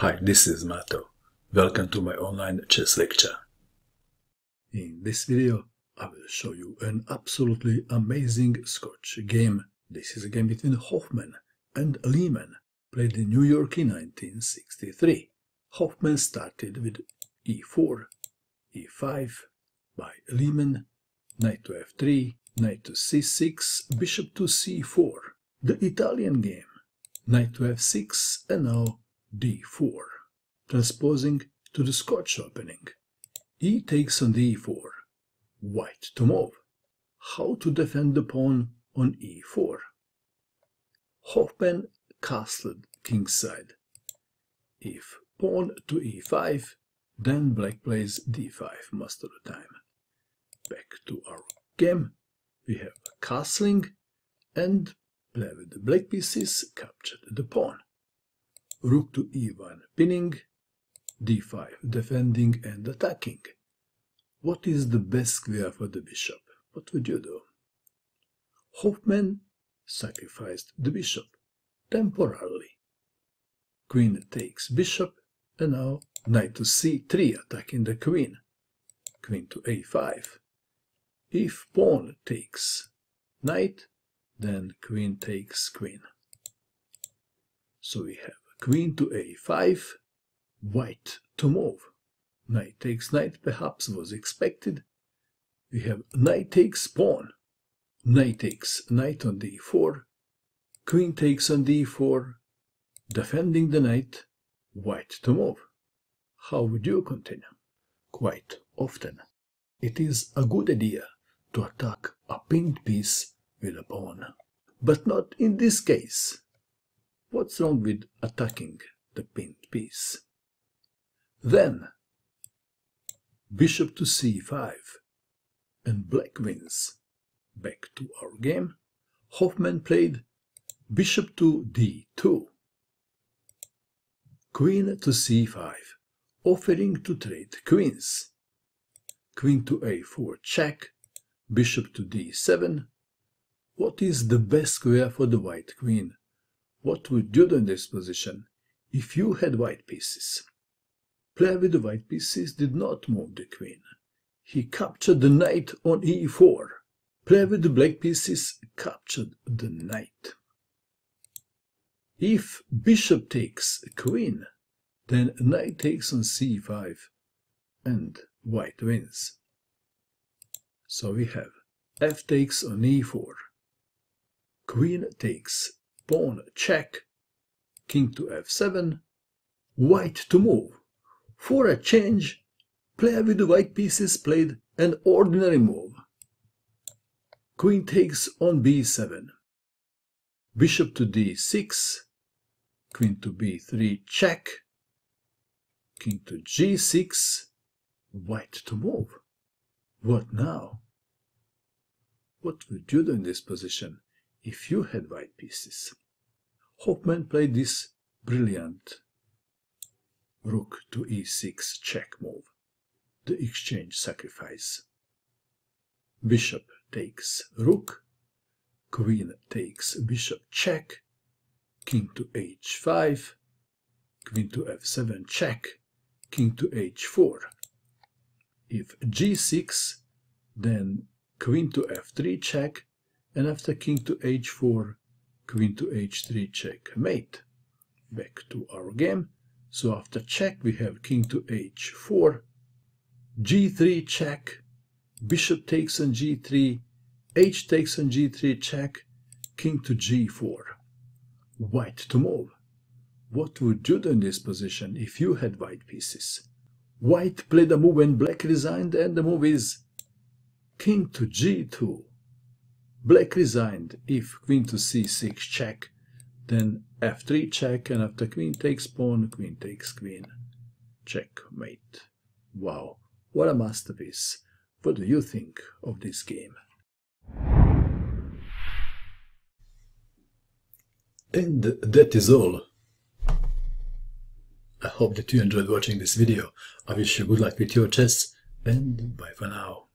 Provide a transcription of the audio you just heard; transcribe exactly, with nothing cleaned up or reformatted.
Hi, this is Mato. Welcome to my online chess lecture. In this video, I will show you an absolutely amazing Scotch game. This is a game between Hoffmann and Lehman, played in New York in nineteen sixty-three. Hoffmann started with e four, e five, by Lehman, knight to f three, knight to c six, bishop to c four. The Italian game, knight to f six, and now d four. Transposing to the Scotch opening, e takes on d four, white to move. How to defend the pawn on e four? Hoffmann castled kingside. If pawn to e five, then black plays d five most of the time. Back to our game, we have castling, and play with the black pieces captured the pawn. Rook to e one pinning, d five defending and attacking. What is the best square for the bishop? What would you do? Hoffmann sacrificed the bishop temporarily. Queen takes bishop, and now knight to c three attacking the queen. Queen to a five. If pawn takes knight, then queen takes queen. So we have queen to a five, white to move. Knight takes knight perhaps was expected. We have knight takes pawn. Knight takes knight on d four. Queen takes on d four. Defending the knight, white to move. How would you continue? Quite often, it is a good idea to attack a pinned piece with a pawn. But not in this case. What's wrong with attacking the pinned piece? Then, bishop to c five, and black wins. Back to our game. Hoffmann played bishop to d two, queen to c five, offering to trade queens. Queen to a four check, bishop to d seven. What is the best square for the white queen? What would you do in this position if you had white pieces? Player with the white pieces did not move the queen. He captured the knight on e four. Player with the black pieces captured the knight. If bishop takes queen, then knight takes on c five, and white wins. So we have f takes on e four. Queen takes pawn check, king to f seven, white to move. For a change, player with the white pieces played an ordinary move. Queen takes on b seven, bishop to d six, queen to b three check, king to g six, white to move. What now? What would you do in this position if you had white pieces? Hoffmann played this brilliant rook to e six check move, the exchange sacrifice. Bishop takes rook, queen takes bishop check, king to h five, queen to f seven check, king to h four. If g six, then queen to f three check, and after king to h four, queen to h three checkmate. Back to our game. So after check we have king to h four, g three check, bishop takes on g three, h takes on g three check, king to g four. White to move. What would you do in this position if you had white pieces? White played a move and black resigned, and the move is king to g two. Black resigned. If queen to c six check, then f three check, and after queen takes pawn, queen takes queen. Checkmate. Wow, what a masterpiece. What do you think of this game? And that is all. I hope that you enjoyed watching this video. I wish you good luck with your chess, and bye for now.